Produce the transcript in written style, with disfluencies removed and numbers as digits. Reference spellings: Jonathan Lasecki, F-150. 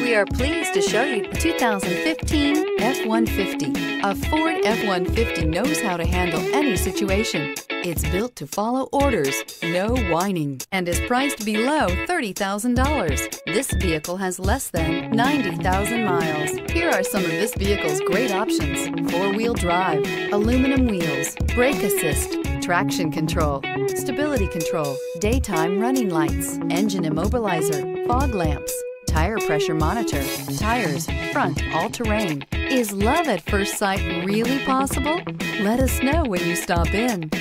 We are pleased to show you the 2015 F-150. A Ford F-150 knows how to handle any situation. It's built to follow orders, no whining, and is priced below $30,000. This vehicle has less than 90,000 miles. Here are some of this vehicle's great options: four-wheel drive, aluminum wheels, brake assist, traction control, stability control, daytime running lights, engine immobilizer, fog lamps, tire pressure monitor, tires, front, all-terrain. Is love at first sight really possible? Let us know when you stop in.